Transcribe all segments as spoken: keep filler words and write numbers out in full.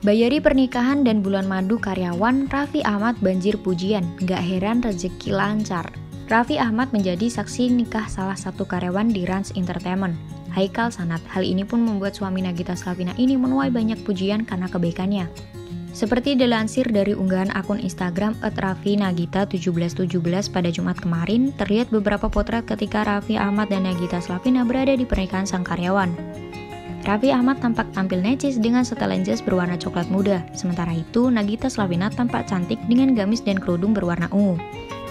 Bayari pernikahan dan bulan madu karyawan, Raffi Ahmad banjir pujian, gak heran rezeki lancar. Raffi Ahmad menjadi saksi nikah salah satu karyawan di Rans Entertainment, Haikal Sanad. Hal ini pun membuat suami Nagita Slavina ini menuai banyak pujian karena kebaikannya. Seperti dilansir dari unggahan akun Instagram et raffi nagita tujuh belas tujuh belas pada Jumat kemarin, terlihat beberapa potret ketika Raffi Ahmad dan Nagita Slavina berada di pernikahan sang karyawan. Raffi Ahmad tampak tampil necis dengan setelan jas berwarna coklat muda, sementara itu Nagita Slavina tampak cantik dengan gamis dan kerudung berwarna ungu.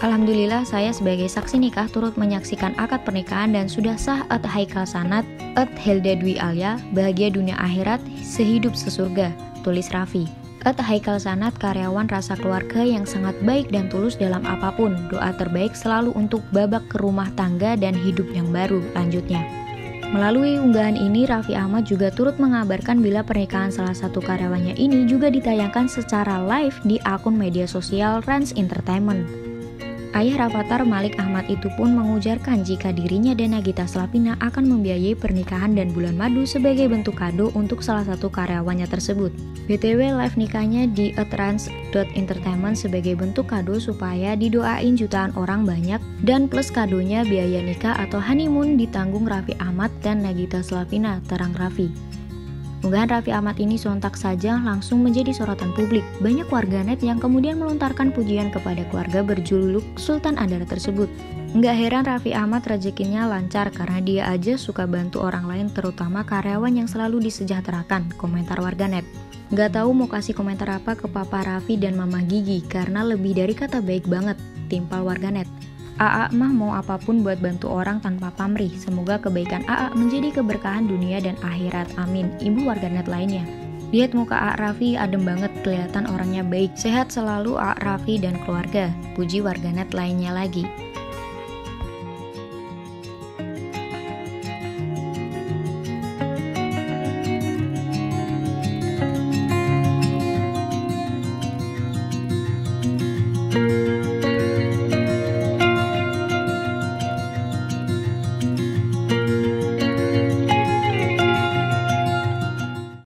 Alhamdulillah, saya sebagai saksi nikah turut menyaksikan akad pernikahan dan sudah sah at Haikal Sanad, at Hilda Dwi Alya, bahagia dunia akhirat, sehidup sesurga, tulis Raffi. At Haikal Sanad, karyawan rasa keluarga yang sangat baik dan tulus dalam apapun. Doa terbaik selalu untuk babak ke rumah tangga dan hidup yang baru, lanjutnya. Melalui unggahan ini, Raffi Ahmad juga turut mengabarkan bila pernikahan salah satu karyawannya ini juga ditayangkan secara live di akun media sosial Rans Entertainment. Ayah Rafathar Malik Ahmad itu pun mengujarkan jika dirinya dan Nagita Slavina akan membiayai pernikahan dan bulan madu sebagai bentuk kado untuk salah satu karyawannya tersebut. B T W live nikahnya di et rans dot entertainment sebagai bentuk kado supaya didoain jutaan orang banyak, dan plus kadonya biaya nikah atau honeymoon ditanggung Raffi Ahmad dan Nagita Slavina, terang Raffi. Unggahan Raffi Ahmad ini sontak saja langsung menjadi sorotan publik. Banyak warganet yang kemudian melontarkan pujian kepada keluarga berjuluk Sultan Andara tersebut. Nggak heran Raffi Ahmad rezekinya lancar karena dia aja suka bantu orang lain, terutama karyawan yang selalu disejahterakan, komentar warganet. Nggak tahu mau kasih komentar apa ke Papa Raffi dan Mama Gigi karena lebih dari kata baik banget, timpal warganet. A A mah mau apapun buat bantu orang tanpa pamrih. Semoga kebaikan A A menjadi keberkahan dunia dan akhirat. Amin. Ibu warganet lainnya. Lihat muka A A Raffi adem banget, kelihatan orangnya baik. Sehat selalu A A Raffi dan keluarga, puji warganet lainnya lagi.